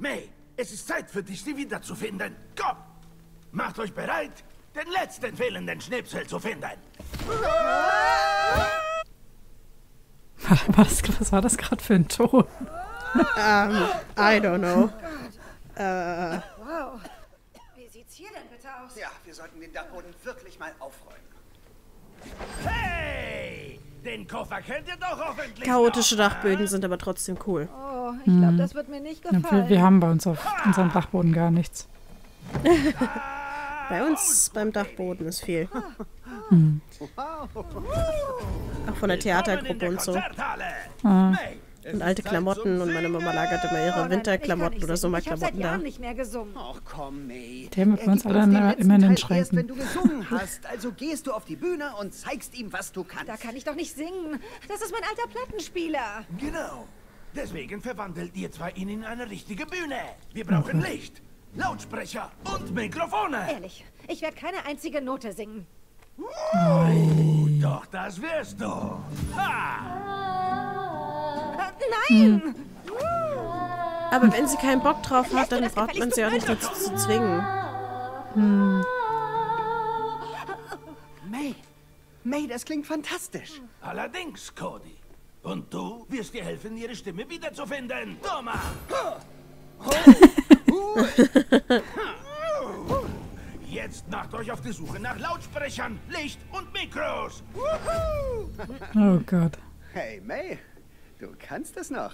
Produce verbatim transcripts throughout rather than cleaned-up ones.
May, es ist Zeit für dich, sie wiederzufinden. Komm! Macht euch bereit, den letzten fehlenden Schnipsel zu finden. Was, was war das gerade für ein Ton? Um, I don't know. Äh... Uh. Wow. Wie sieht's hier denn bitte aus? Ja, wir sollten den Dachboden wirklich mal aufräumen. Hey! Den Koffer kennt ihr doch hoffentlich. Chaotische noch, Dachböden sind aber trotzdem cool. Oh, ich glaube, hm. das wird mir nicht gefallen. Wir, wir haben bei uns auf unserem Dachboden gar nichts. Bei uns beim Dachboden ist viel. hm. Auch von der Theatergruppe und so. Ah. Und alte Klamotten und meine Mama lagerte immer ihre Winterklamotten oder Sommerklamotten da. Der mit uns alle immer in den Schränken. Wenn du gesungen hast, also gehst du auf die Bühne und zeigst ihm, was du kannst. Da kann ich doch nicht singen. Das ist mein alter Plattenspieler. Genau. Deswegen verwandelt ihr zwei ihn in eine richtige Bühne. Wir brauchen Licht, Lautsprecher und Mikrofone. Ehrlich, ich werde keine einzige Note singen. Oh, doch, das wirst du. Ha! Nein! Hm. Aber wenn sie keinen Bock drauf hat, dann braucht man sie auch nicht dazu zu zwingen. Hm. May, May, das klingt fantastisch. Allerdings, Cody. Und du wirst ihr helfen, ihre Stimme wiederzufinden. Thomas! Jetzt macht euch auf die Suche nach Lautsprechern, Licht und Mikros. Oh Gott. Hey, May. Du kannst das noch.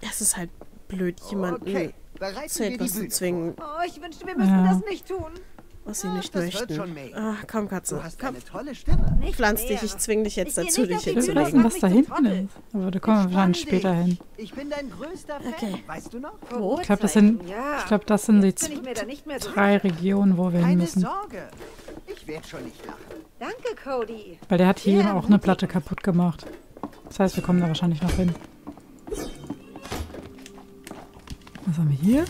Es ist halt blöd, jemanden okay, zu etwas zu zwingen. Oh, ich wünschte, wir müssten ja. das nicht tun. Was sie nicht das möchten. Ach, komm, Katze. Du hast komm. Eine tolle Stimme. Nicht Pflanz mehr. dich, ich zwing dich jetzt ich dazu, dich hinzulegen. Was da hinten ist. Aber da kommen wir dann später dich. hin. Ich bin dein größter Fan. Okay. Weißt du noch? Oh, ich glaube, das sind, ja. ich glaub, das sind die so drei Regionen, wo wir Keine hin müssen. Sorge. Ich werde schon nicht lachen. Danke, Cody. Weil der hat hier ja, auch eine Platte kaputt gemacht. Das heißt, wir kommen da wahrscheinlich noch hin. Was haben wir hier?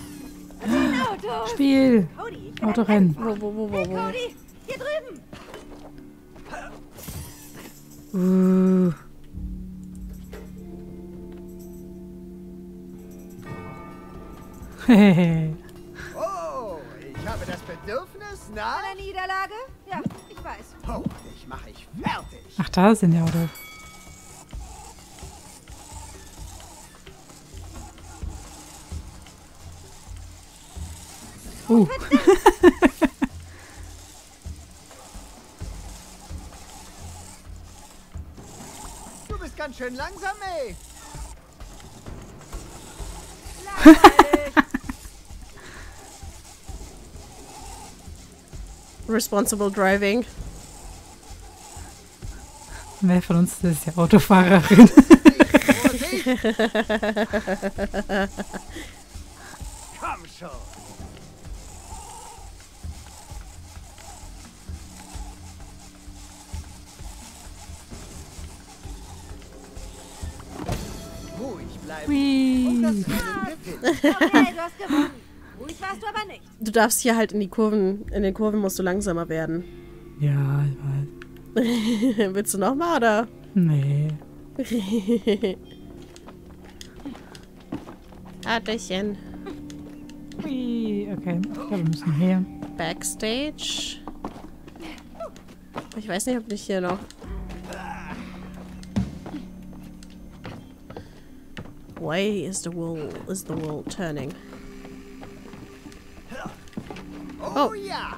Ah, Spiel! Cody, Autorennen. Wo, wo, wo, wo, wo. Hey, Cody, hier drüben. Uh. Hey. Oh, ich habe das Bedürfnis nach einer Niederlage? Ja, ich weiß. Oh, ich mache ich fertig. Ach, da sind ja Autos. Uh. Du bist ganz schön langsam, ey. Responsible Driving. Wer von uns ist ja Autofahrerin? Komm schon. Okay, du hast gewonnen. Ruhig warst du aber nicht. Du darfst hier halt in die Kurven, in den Kurven musst du langsamer werden. Ja, ich weiß. Willst du nochmal, oder? Nee. Adächen. Okay, ich glaube, wir müssen her. Backstage. Ich weiß nicht, ob ich hier noch... Why is the world is the world turning? Oh, oh ja,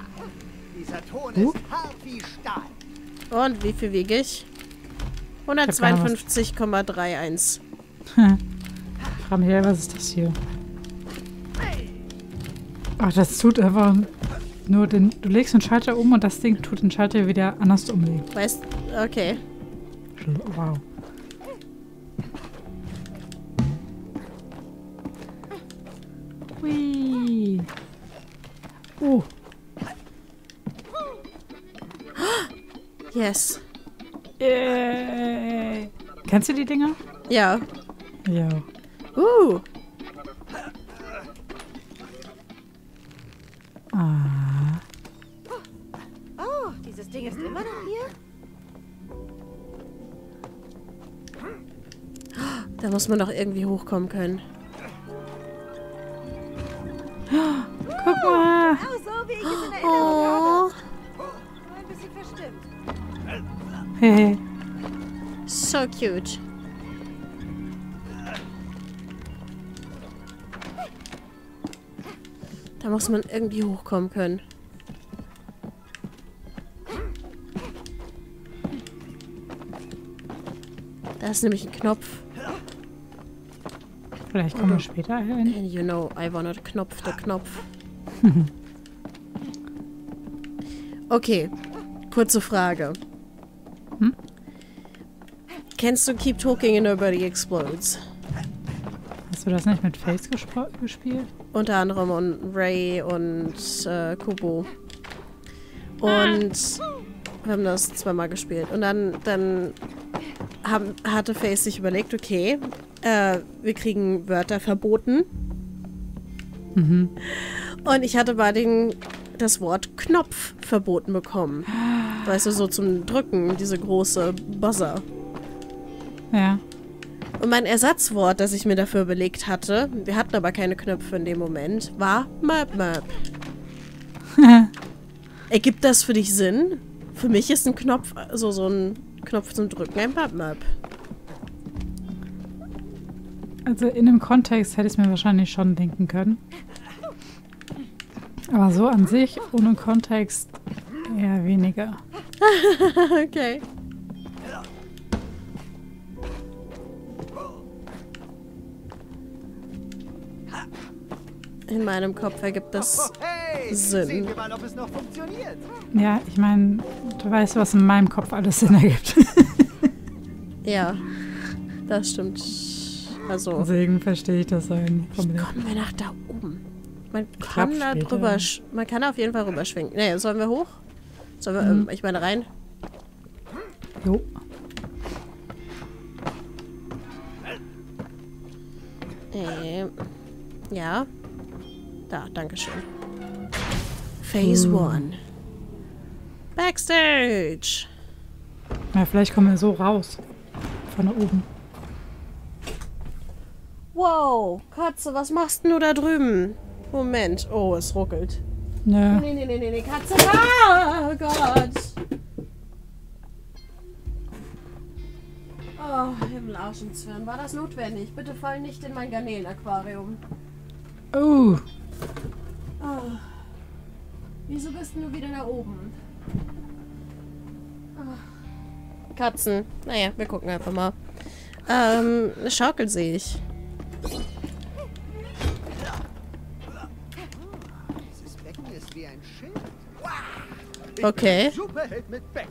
dieser Ton uh. ist hart wie Stahl. Und wie viel wiege ich? hundertzweiundfünfzig Komma einunddreißig. Ich frage mich, was ist das hier? Ach, das tut einfach nur den. Du legst den Schalter um und das Ding tut den Schalter wieder anders umlegen. Weißt, okay. Wow. Oh. Yes. Yay. Kennst du die Dinger? Ja. Ja. Uh. Ah. Oh, dieses Ding ist immer noch hier? Da muss man doch irgendwie hochkommen können. Oh, guck mal. Oh. Hey. So cute. Da muss man irgendwie hochkommen können. Da ist nämlich ein Knopf. Vielleicht kommen wir später hin. And you know, I wanted Knopf, der Knopf. Okay, kurze Frage. Hm? Kennst du Keep Talking and Nobody Explodes? Hast du das nicht mit Face gespielt? Unter anderem und Ray und äh, Kubo. Und wir haben das zweimal gespielt. Und dann, dann haben, hatte Face sich überlegt, okay, äh, wir kriegen Wörter verboten. Mhm. Und ich hatte bei den das Wort Knopf verboten bekommen. Weißt du, so zum Drücken, diese große Buzzer. Ja. Und mein Ersatzwort, das ich mir dafür überlegt hatte, wir hatten aber keine Knöpfe in dem Moment, war Möp Möp. Ergibt das für dich Sinn? Für mich ist ein Knopf, also so ein Knopf zum Drücken, ein Möp Möp. Also in dem Kontext hätte ich es mir wahrscheinlich schon denken können. Aber so an sich, ohne Kontext, eher weniger. Okay. In meinem Kopf ergibt das Sinn. Sehen wir mal, ob es noch funktioniert. Ja, ich meine, du weißt, was in meinem Kopf alles Sinn ergibt. Ja, das stimmt. Also. Deswegen verstehe ich das eigentlich. Kommen wir nach da oben. Man kann da drüber, man kann auf jeden Fall rüberschwenken. Nee, sollen wir hoch? Sollen wir, mhm. ähm, ich meine, rein? Jo. Äh, ja. Da, dankeschön. Phase one. Backstage! Na, ja, vielleicht kommen wir so raus. Von da oben. Wow, Katze, was machst denn du da drüben? Moment, oh, es ruckelt. Nö. Nee, nee, nee, nee, nee, Katze. Ah, oh Gott. Oh, Himmel, Arsch und Zwirn. War das notwendig? Bitte fall nicht in mein Garnelenaquarium. Oh. Oh. Wieso bist du wieder da oben? Oh. Katzen. Naja, wir gucken einfach mal. Ähm, eine Schaukel sehe ich. Dieses Becken ist wie ein Schild. Okay. Superheld mit Becken.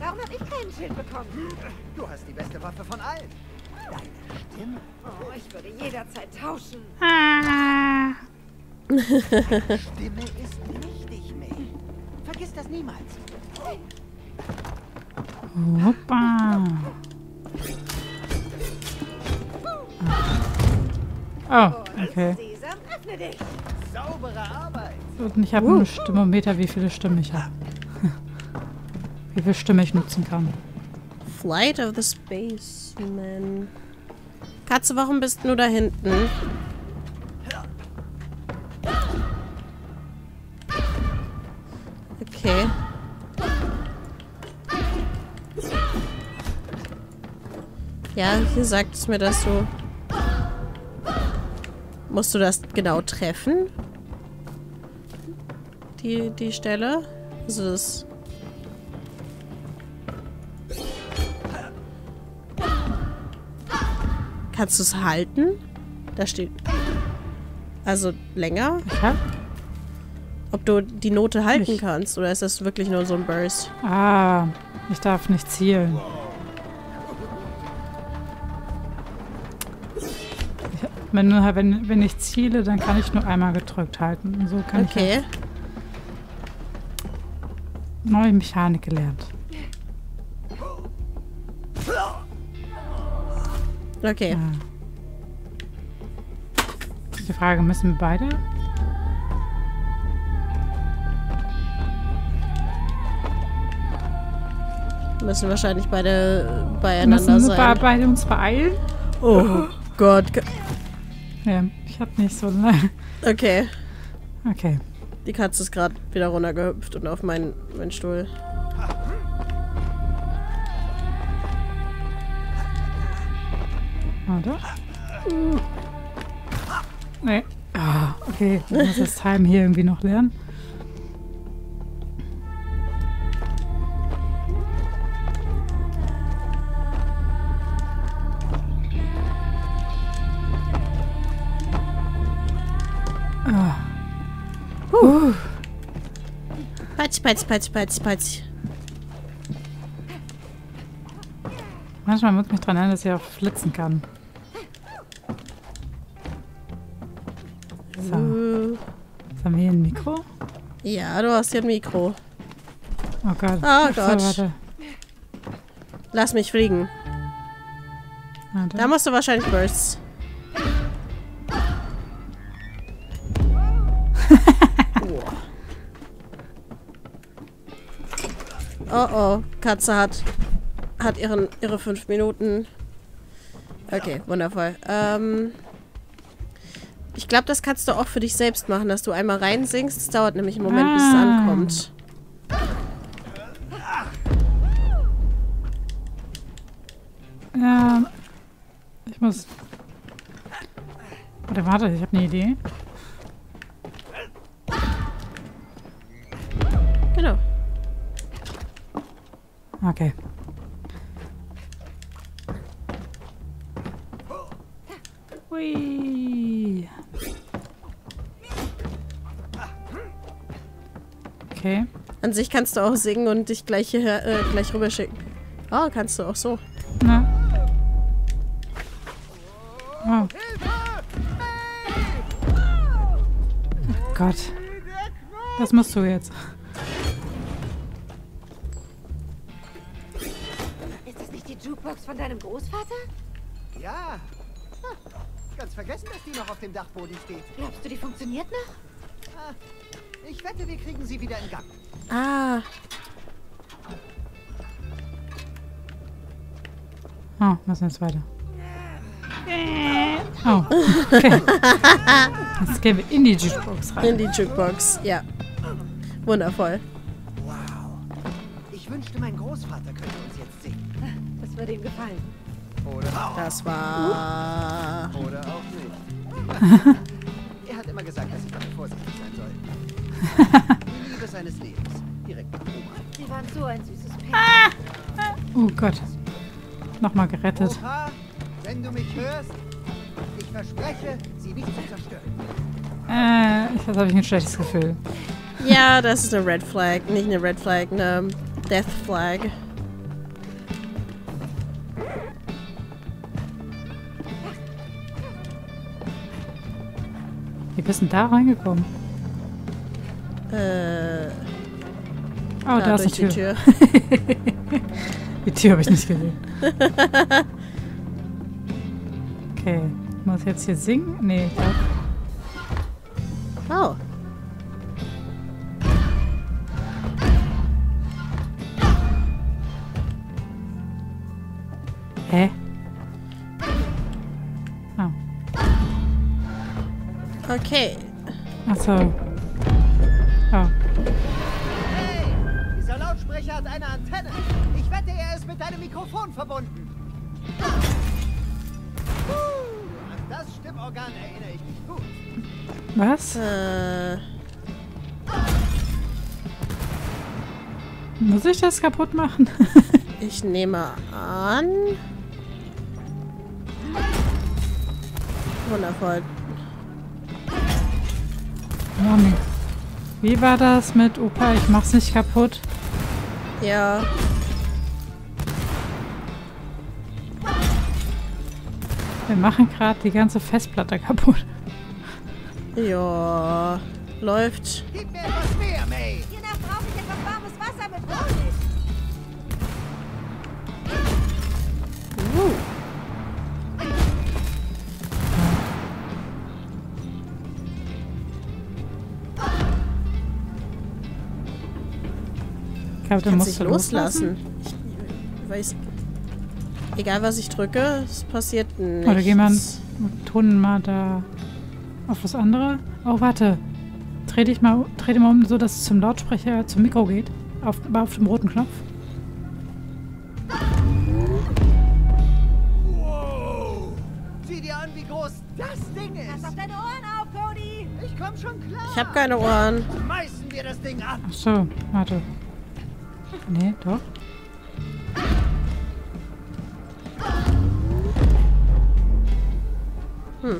Warum habe ich keinen Schild bekommen? Du hast die beste Waffe von allen. Deine Stimme. Oh, ich würde jederzeit tauschen. Ah. Deine Stimme ist wichtig, May. Vergiss das niemals. Hoppa. Oh, okay. Sesam, öffne dich. Saubere Arbeit. Und ich habe uh. einen Stimmometer, wie viele Stimmen ich habe. Wie viel Stimme ich nutzen kann. Flight of the Space Men. Katze, warum bist du da hinten? Okay. Ja, hier sagt es mir, dass du... Musst du das genau treffen? Die, die Stelle? Also das... Kannst du es halten? Da steht... Also länger? Aha. Ob du die Note halten ich. kannst, oder ist das wirklich nur so ein Burst? Ah, ich darf nicht zielen. Ich, wenn, nur, wenn, wenn ich ziele, dann kann ich nur einmal gedrückt halten. Und so kann okay. ich neue Mechanik gelernt. Okay. Ah. Die Frage, müssen wir beide? Müssen wahrscheinlich beide beieinander müssen sein. Müssen wir beide uns beeilen? Oh Gott. Ja, ich hab nicht so lange. Okay. Okay. Die Katze ist gerade wieder runtergehüpft und auf meinen, meinen Stuhl. Warte. Hm. Nee. Ah, okay. Ich muss das Time hier irgendwie noch lernen. Ah. Huh. Patsch, patsch, patsch, patsch, patsch. Manchmal muss ich mich dran erinnern, dass ich auch flitzen kann. So. Uh. Jetzt haben wir hier ein Mikro? Ja, du hast hier ein Mikro. Oh Gott. Oh Gott. Ach so, warte. Lass mich fliegen. Warte. Da musst du wahrscheinlich Bursts. Oh oh, Katze hat, hat ihren, ihre fünf Minuten. Okay, wundervoll. Ähm, ich glaube, das kannst du auch für dich selbst machen, dass du einmal reinsingst. Es dauert nämlich einen Moment, bis es ankommt. Ja, ich muss... Warte, warte, ich habe eine Idee. Genau. Okay. Hui. Okay. An sich kannst du auch singen und dich gleich hierher, äh, gleich rüberschicken. Ah, oh, kannst du auch so. Na. Oh. Oh Gott. Das musst du jetzt. Von deinem Großvater? Ja. Ha, ganz vergessen, dass die noch auf dem Dachboden steht. Glaubst du, die funktioniert noch? Ah, ich wette, wir kriegen sie wieder in Gang. Ah. Oh, was ist jetzt weiter? Oh, okay. Jetzt gehen wir in die Jukebox rein. In die Jukebox, ja. Wundervoll. Wow. Ich wünschte, mein Großvater könnte uns jetzt sehen. Dem gefallen. Oder auch. Das war... Oder auch nicht. Er hat immer gesagt, dass ich damit vorsichtig sein soll. Die Liebe seines Lebens. Direkt nach oben. Sie waren so ein süßes Pärchen. Ah! Oh Gott. Nochmal gerettet. Opa, wenn du mich hörst, ich verspreche, sie nicht zu zerstören. Äh, jetzt habe ich ein schlechtes Gefühl. Ja, das ist eine Red Flag. Nicht eine Red Flag, eine Death Flag. Wie bist du denn da reingekommen? Äh. Oh, da, da ist eine Tür. Die Tür, die Tür habe ich nicht gesehen. Okay. Muss ich jetzt hier singen? Nee, ich glaube. Oh. Hä? Okay. Achso. Oh. Hey, dieser Lautsprecher hat eine Antenne. Ich wette, er ist mit deinem Mikrofon verbunden. Uh, an das Stimmorgan erinnere ich mich gut. Was? Äh. Muss ich das kaputt machen? Ich nehme an. Wundervoll. Mami. Wie war das mit Opa? Ich mach's nicht kaputt. Ja. Wir machen gerade die ganze Festplatte kaputt. Ja. Läuft. Gib mir etwas mehr, May. Hiernach brauche ich etwas warmes Wasser mit Honig. Uh. Ich glaube, du musst loslassen. loslassen. Ich weiß. Egal, was ich drücke, es passiert nichts. Oder jemand tun mal da auf das andere. Oh, warte. Dreh dich mal, dreh dich mal um, so dass es zum Lautsprecher, zum Mikro geht. Auf, aber auf dem roten Knopf. Wow. Sieh dir an, wie groß das Ding ist. Pass auf deine Ohren auf, Cody. Ich komm schon klar. Ich hab keine Ohren. Schmeißen wir das Ding ab. Ach so, warte. Nee, doch. Hm.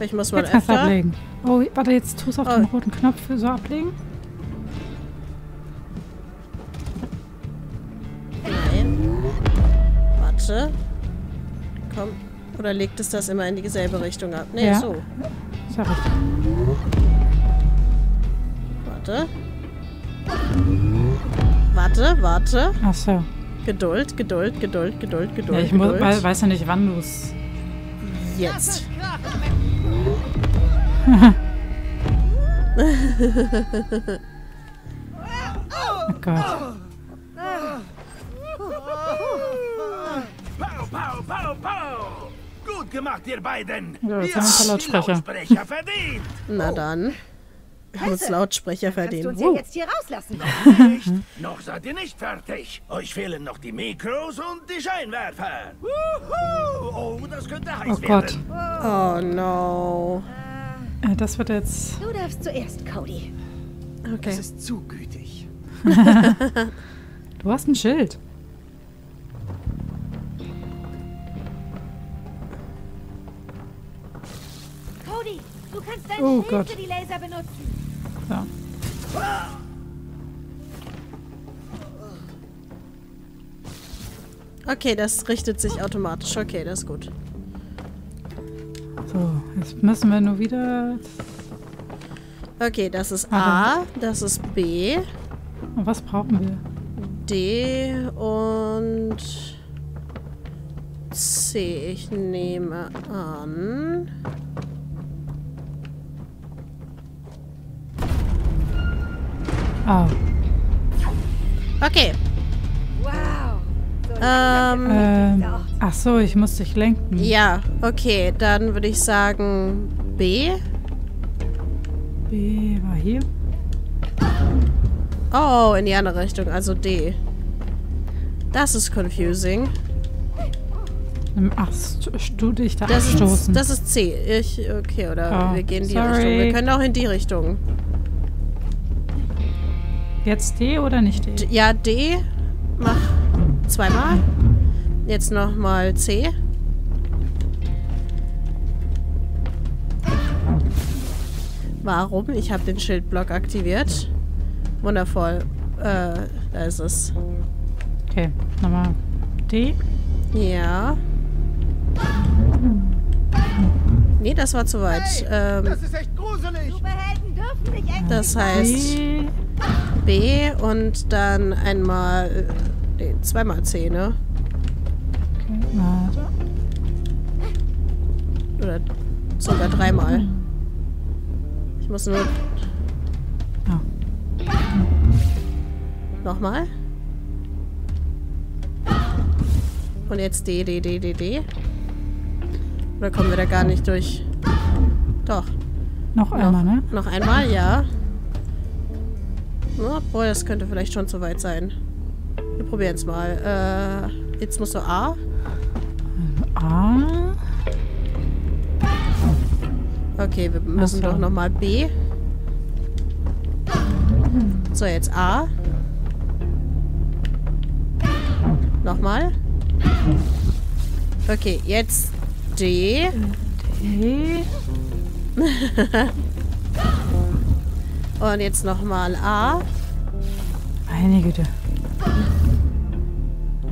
Ich muss mal öfter ablegen. Oh, warte, jetzt tust du auf oh. den roten Knopf für so ablegen. Nein. Warte. Komm. Oder legt es das immer in dieselbe Richtung ab? Nee, ja. so. Ist ja richtig. Warte. Warte, warte. Ach so. Geduld, Geduld, Geduld, Geduld, Geduld. Ja, ich Geduld. Muss, weiß ja nicht, wann du es... Jetzt. Oh Gott. Pow, pow, pow, pow. Gut gemacht, ihr beiden. Ja, wir haben uns Lautsprecher. Lautsprecher verdient. Na dann. Wir haben uns Lautsprecher verdient. Kannst du uns ja jetzt hier rauslassen. Noch nicht. Noch seid ihr nicht fertig. Euch fehlen noch die Mikros und die Scheinwerfer. Oh, das könnte heiß werden. Oh Gott. Oh no. Das wird jetzt... Du darfst zuerst, Cody. Okay. Das ist zu gütig. Du hast ein Schild. Cody, du kannst dein oh Schild Gott. Für die Laser benutzen. Ja. Okay, das richtet sich automatisch. Okay, das ist gut. So, jetzt müssen wir nur wieder... Okay, das ist A, das ist B. Und was brauchen wir? D und C. Ich nehme an... Ah. Oh. Okay. Ähm, ähm, ach so, ich muss dich lenken. Ja, okay, dann würde ich sagen B. B war hier. Oh, in die andere Richtung, also D. Das ist confusing. Ach, du dich da das abstoßen. Ist, das ist C. Ich, okay, oder oh, wir gehen in die sorry. Richtung. Wir können auch in die Richtung. Jetzt D oder nicht D? D ja, D. Mach... Zweimal. Jetzt nochmal C. Warum? Ich habe den Schildblock aktiviert. Wundervoll. Äh, da ist es. Okay, nochmal D. Ja. Nee, das war zu weit. Hey, ähm, das ist echt gruselig. Superhelden dürfen nicht explodieren. Das heißt B und dann einmal... Nee, zweimal C, ne? Okay, warte. Oder sogar dreimal. Ich muss nur... Oh. Nochmal. Und jetzt D, D, D, D, D. Oder kommen wir da gar nicht durch? Doch. Noch einmal, ne? Noch einmal, ja. Obwohl, das könnte vielleicht schon zu weit sein. Wir probieren es mal. Äh, jetzt musst du A. A. Okay, wir müssen so. Doch nochmal B. So, jetzt A. Nochmal. Okay, jetzt D. D. Und jetzt nochmal A. Meine Güte.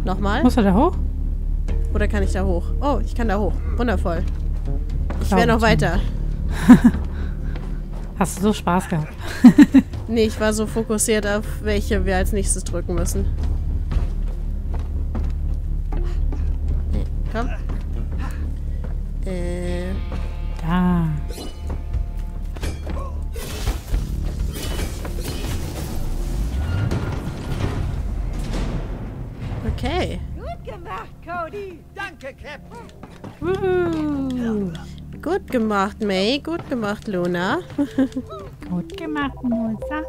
Nochmal. Muss er da hoch? Oder kann ich da hoch? Oh, ich kann da hoch. Wundervoll. Ich wäre noch weiter. Hast du so Spaß gehabt? Nee, ich war so fokussiert auf welche wir als nächstes drücken müssen. Nee, komm. Äh. Da. Okay. Gut gemacht, Gut gemacht, May. Gut gemacht, Luna. Gut gemacht, Noza.